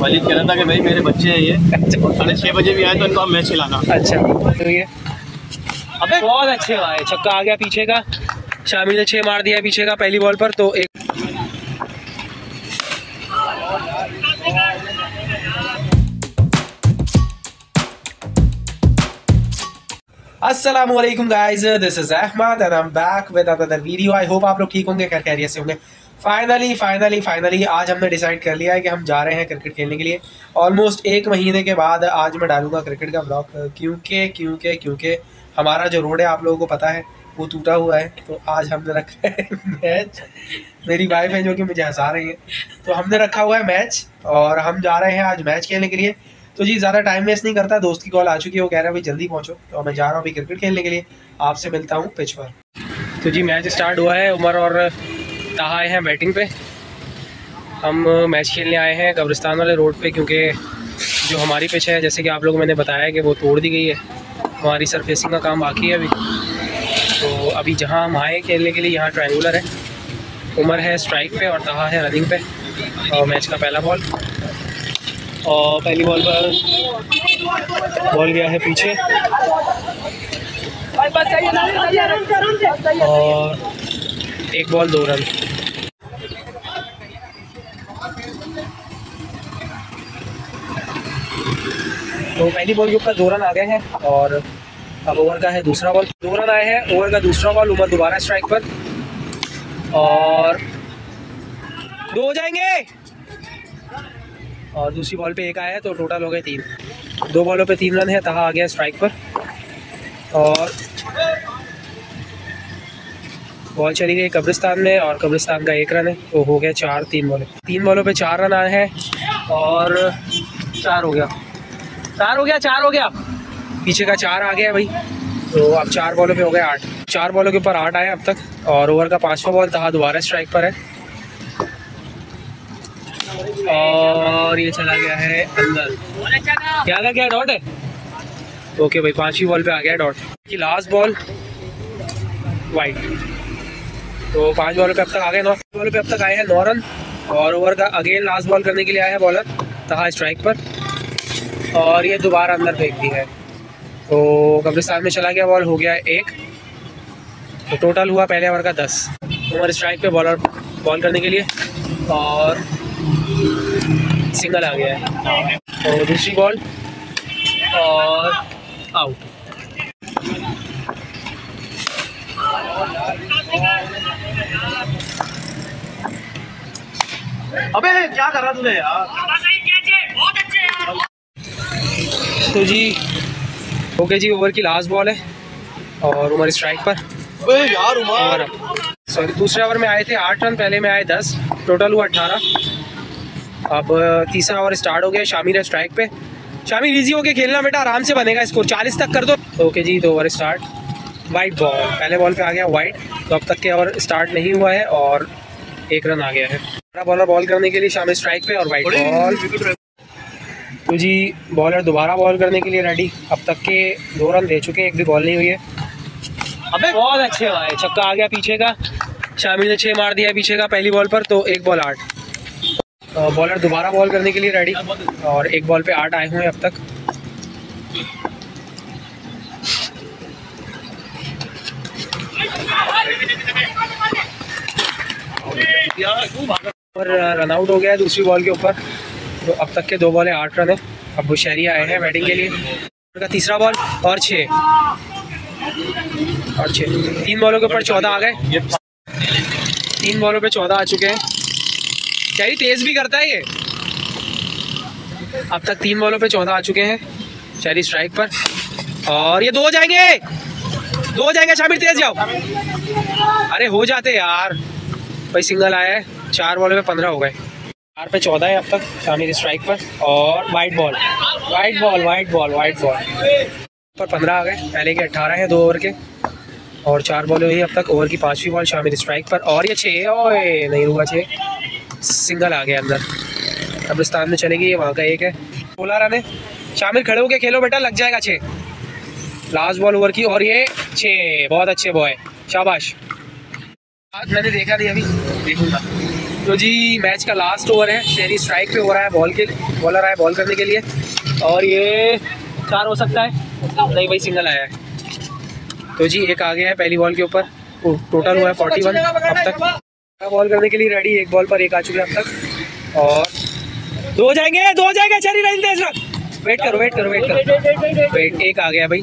वालिद कह रहा था कि भाई मेरे बच्चे हैं ये 6:30 बजे भी आए तो इनको हम मैच खिलाना। अच्छा तो ये अबे बहुत अच्छे हुआ है, छक्का आ गया पीछे का, शामिल ने 6 मार दिया पीछे का पहली बॉल पर। तो एक Assalamualaikum guys, this is Ahmad and I'm back with another video. I hope आप लोग ठीक होंगे, खैरियत से होंगे। फाइनली आज हमने डिसाइड कर लिया है कि हम जा रहे हैं क्रिकेट खेलने के लिए। ऑलमोस्ट 1 महीने के बाद आज मैं डालूंगा क्रिकेट का ब्लॉग, क्योंकि हमारा जो रोड है आप लोगों को पता है वो टूटा हुआ है। तो आज हमने रखा है मैच, मेरी वाइफ है जो कि मुझे हंसा रही है, तो हमने रखा हुआ है मैच और हम जा रहे हैं आज मैच खेलने के लिए। तो जी ज़्यादा टाइम वेस्ट नहीं करता, दोस्त की कॉल आ चुकी है, वो कह रहा है भाई जल्दी पहुँचो, तो मैं जा रहा हूँ अभी क्रिकेट खेलने के लिए। आपसे मिलता हूँ पिच पर। तो जी मैच स्टार्ट हुआ है, उमर और ताहा आए हैं बैटिंग पे। हम मैच खेलने आए हैं कब्रिस्तान वाले रोड पे, क्योंकि जो हमारी पिच है जैसे कि आप लोगों को मैंने बताया कि वो तोड़ दी गई है, हमारी सरफेसिंग का काम बाकी है अभी। तो अभी जहाँ हम आए खेलने के लिए यहाँ ट्रायंगुलर है, उमर है स्ट्राइक पे और ताहा है रनिंग पे। और मैच का पहला बॉल, और पहली बॉल पर बॉल गया है पीछे और 1 बॉल 2 रन। तो पहली बॉल के ऊपर 2 रन आ गए हैं और अब ओवर का है दूसरा बॉल, 2 रन आए हैं। ओवर का दूसरा बॉल, उमर दोबारा स्ट्राइक पर और 2 हो जाएंगे और दूसरी बॉल पे 1 आया है, तो टोटल हो गए 3। 2 बॉलों पे 3 रन है। ताहा आ गया स्ट्राइक पर और बॉल चली गई कब्रिस्तान में और कब्रिस्तान का 1 रन है, तो हो गया 4। 3 बॉलों पे 4 रन आए हैं और 4 हो गया। पीछे का 4 आ गया भाई, तो अब 4 बॉलों पे हो गए 8। 4 बॉलों के ऊपर 8 आए अब तक। और ओवर का 5वां बॉल, ताहा दोबारा स्ट्राइक पर है और ये चला गया है अंदर। क्या लग गया, डॉट है। ओके भाई 5वीं बॉल पे आ गया डॉट। ये लास्ट बॉल वाइड, तो 5 बॉल पे अब तक आ गए 9 रन। और ओवर का अगेन लास्ट बॉल करने के लिए आया है बॉलर, ताहा स्ट्राइक पर और ये दोबारा अंदर फेंक दी है, तो कब्रिस्तान में चला गया बॉल, हो गया 1। तो टोटल हुआ पहले ओवर का 10। उमर स्ट्राइक पे बॉलर बॉल करने के लिए और सिंगल आ गया है। और दूसरी बॉल और आउट। अबे क्या कर रहा तूने यार। तो जी ओके जी, ओवर की लास्ट बॉल है और उमर स्ट्राइक पर यार। उमर सॉरी, दूसरे ओवर में आए थे 8 रन, पहले में आए 10, टोटल हुआ 18। अब तीसरा ओवर स्टार्ट हो गया, शामिर है स्ट्राइक पे। शामिर इजी होके खेलना बेटा, आराम से बनेगा स्कोर, 40 तक कर दो। ओके जी, तो ओवर स्टार्ट, वाइड बॉल, पहले बॉल पे आ गया वाइड। तो अब तक के ओवर स्टार्ट नहीं हुआ है और 1 रन आ गया है। दूसरा बॉलर बॉल करने के लिए, शामिर स्ट्राइक पे और वाइड बॉल। तो जी बॉलर दोबारा बॉल करने के लिए रेडी, अब तक के 2 रन दे चुके हैं, 1 भी बॉल नहीं हुई है। अबे बहुत अच्छे हुआ है, छक्का आ गया पीछे का, शामिर ने 6 मार दिया पीछे का पहली बॉल पर, तो 1 बॉल 8। बॉलर दोबारा बॉल करने के लिए रेडी और 1 बॉल पे 8 आए हुए हैं अब तक। और रन आउट हो गया है दूसरी बॉल के ऊपर, तो अब तक के 2 बॉलें 8 रन है। अब बुशहरी आए हैं बैटिंग के लिए, उनका तीसरा बॉल और 6 और 6। 3 बॉलों के ऊपर 14 आ गए। 3 बॉलों पे 14 आ चुके हैं। शहरी तेज़ भी करता है ये। अब तक 3 बॉलों पे 14 आ चुके हैं। शहरी स्ट्राइक पर और ये 2 हो जाएंगे। शामिर तेज जाओ, अरे हो जाते यार भाई, सिंगल आया है। 4 बॉलों पे 15 हो गए, 4 पे 14 है अब तक। शामिर स्ट्राइक पर और वाइड बॉल पर 15 आ गए, पहले के 18 हैं 2 ओवर के। और 4 बॉल हुई अब तक। ओवर की 5वीं बॉल, शामिर स्ट्राइक पर और ये 6, ओए नहीं हुआ 6, सिंगल आ गया अंदर। कब्रिस्तान में चलेगी ये, वहाँ का 1 है। 16 रन है। शामिर खड़े होके खेलो बेटा, लग जाएगा 6। लास्ट बॉल ओवर की और ये 6, बहुत अच्छे बॉय, शाबाश। आज मैंने देखा नहीं, अभी देखूंगा। तो जी मैच का लास्ट ओवर है, शहरी स्ट्राइक पे हो रहा है, बॉलर आया बॉल करने के लिए, और ये चार हो सकता है, नहीं भाई सिंगल आया है। तो जी एक आ गया है पहली बॉल के ऊपर, टोटल हुआ है 41 अब तक। बॉल करने के लिए रेडी, एक बॉल पर एक आ चुके हैं अब तक, और दो हो जाएंगे शहरी रेंजर्स। वेट करो, एक आ गया भाई,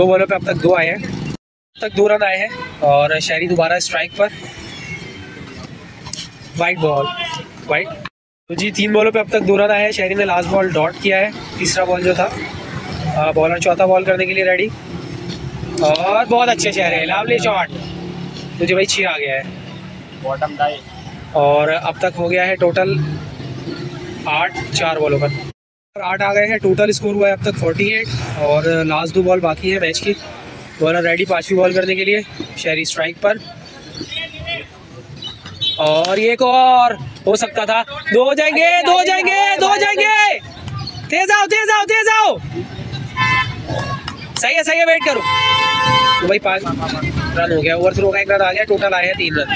दो बॉलों पे अब तक दो आए हैं, अब तक 2 रन आए हैं। और शहरी दोबारा स्ट्राइक पर, वाइट बॉल। तो जी 3 बॉलों पे अब तक 2 रन आए हैं, शहरी ने लास्ट बॉल डॉट किया है, तीसरा बॉल जो था। बॉलर चौथा बॉल करने के लिए रेडी, और बहुत अच्छे शहरी, लवली शॉट। तो जी भाई 6 आ गया है बॉटम डाई, और अब तक हो गया है टोटल 8, 4 बॉलों पर 8 आ गए हैं। टोटल स्कोर हुआ है अब तक 48, और लास्ट 2 बॉल बाकी है मैच की। बॉलर रेडी 5वीं बॉल करने के लिए, शहरी स्ट्राइक पर, और ये एक और हो सकता था, दो हो जाएंगे। तेज आओ, सही है, वेट करो। तो भाई 5 रन हो गया, ओवर थ्रो का 1 रन आ गया, टोटल आए हैं 3 रन।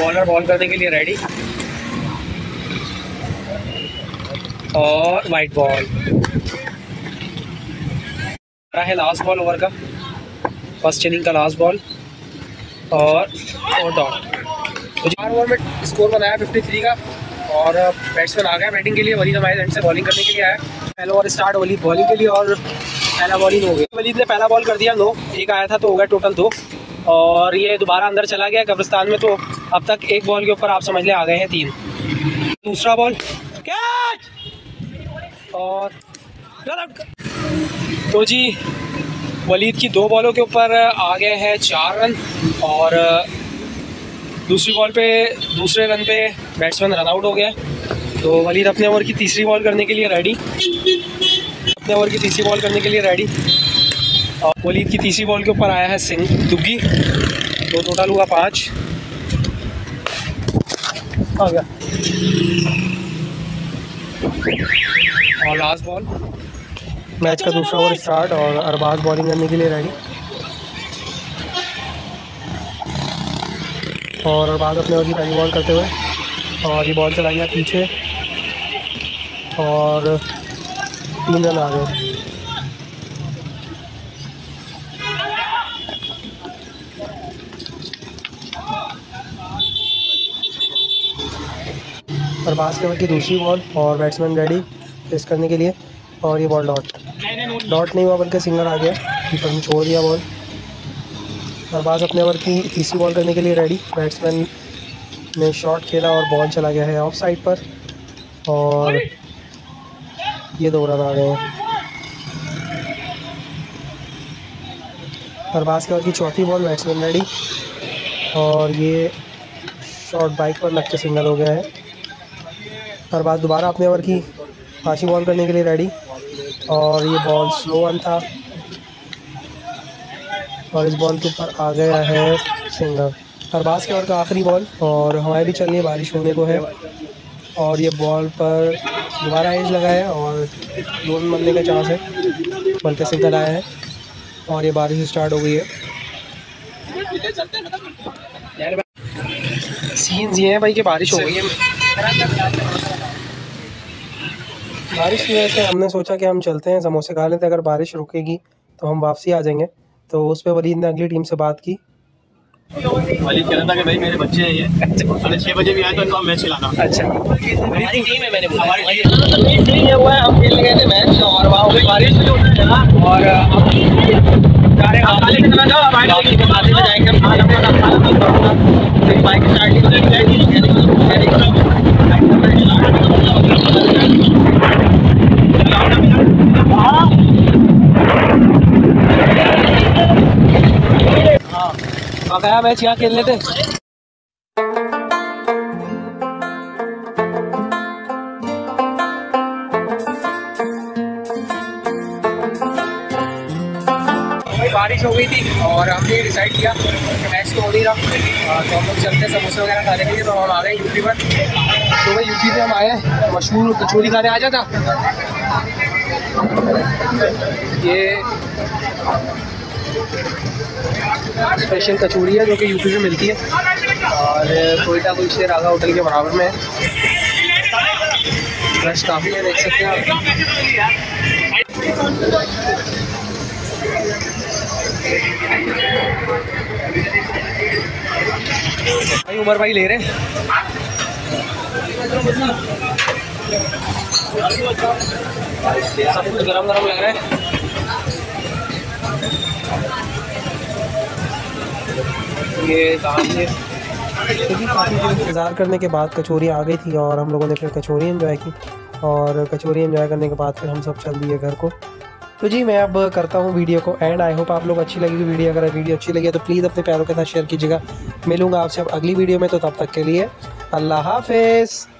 बॉलर बॉल करने के लिए रेडी, और वाइट बॉल है लास्ट बॉल ओवर का, फर्स्ट इनिंग का लास्ट बॉल, और डॉट। 4 ओवर में स्कोर बनाया 53 का, और बैट्समैन आ गया बैटिंग के लिए। वलीद हमारे एंड से बॉलिंग करने के लिए आया। पहला ओवर स्टार्ट वलीद बॉलिंग के लिए, और पहला बॉलिंग हो गई। वलीद ने पहला बॉल कर दिया 9, एक आया था तो हो गया टोटल 2, और ये दोबारा अंदर चला गया कब्रिस्तान में। तो अब तक एक बॉल के ऊपर आप समझ ले आ गए हैं 3। दूसरा बॉल कैच, और तो जी वलीद की 2 बॉलों के ऊपर आ गए हैं 4 रन, और दूसरी बॉल पे दूसरे रन पे बैट्समैन रन आउट हो गया। तो वलीद अपने ओवर की तीसरी बॉल करने के लिए रेडी, और वलीद की तीसरी बॉल के ऊपर आया है सिंह दुग्गी, तो टोटल हुआ 5 आ गया। और लास्ट बॉल मैच का दूसरा ओवर स्टार्ट, और अरबाज बॉलिंग करने के लिए रेडी, और अरबाज अपने ओवर की पहली बॉल करते हुए, और ये बॉल चला गया पीछे, और 3 रन आ गए। अरबाज कमर की दूसरी बॉल, और बैट्समैन रेडी फेस करने के लिए, और ये बॉल डॉट नहीं हुआ बल्कि सिंगल आ गया, कीपर ने छोड़ दिया बॉल। अरबाज अपने ओवर की तीसरी बॉल करने के लिए रेडी, बैट्समैन ने शॉट खेला और बॉल चला गया है ऑफ साइड पर, और ये 2 रन आ गए हैं। अरबाज कमर की चौथी बॉल, बैट्समैन रेडी, और ये शॉट बाइक पर लग के सिंगल हो गया है। अरबाज दोबारा अपने ओवर की 5वीं बॉल करने के लिए रेडी, और ये बॉल स्लो वन था, और इस बॉल के ऊपर आ गया है सिंगल। अरबाज के ओवर का आखिरी बॉल, और हवाएं भी चल रही है, बारिश होने को है, और ये बॉल पर दोबारा एज लगाया, और 2 रन बनने का चांस है बल्कि सिंगल आया है, और ये बारिश स्टार्ट हो गई है। सीन्स ये हैं भाई कि बारिश हो गई है, बारिश की वजह से हमने सोचा कि हम चलते हैं समोसे खा लेते हैं, अगर बारिश रुकेगी तो हम वापसी आ जाएंगे। तो उस पर वलीद ने अगली टीम से बात की। वलीद कह रहा था कि भाई मेरे बच्चे हैं ये, 6:30 बजे भी आए तो इनको मैच खिलाना। अच्छा, हमारी टीम है, मैंने बोला हमारी टीम हुआ है, हम खेलने गए थे मैच, और वहाँ हुई बारिश और जाएंगे गया मैच यहाँ खेल लेते। बारिश हो गई थी और हमने डिसाइड किया कि मैच तो हो नहीं रहा, तो हम लोग चलते समोसे वगैरह खाने के लिए। तो हम आ गए यूपी पर, तो भाई यूपी पे हम आए मशहूर कचौरी खाने। आ जाता ये स्पेशल कचौड़ी है जो कि यूपी में मिलती है, और कोयटा कुलचे राघा होटल के बराबर में है। रश काफ़ी है, देख सकते हैं आप। उमर भाई ले रहे हैं, सब कुछ गरम गरम लग रहा है। ये इंतज़ार करने के बाद कचौरी आ गई थी और हम लोगों ने फिर कचौरी एंजॉय की, और कचौरी एंजॉय करने के बाद फिर हम सब चल दिए घर को। तो जी मैं अब करता हूँ वीडियो को एंड। आई होप आप लोग अच्छी लगी वीडियो। अगर वीडियो अच्छी लगी तो प्लीज़ अपने प्यारों के साथ शेयर कीजिएगा। मिलूंगा आपसे अब अगली वीडियो में, तो तब तक के लिए अल्लाह हाफिज़।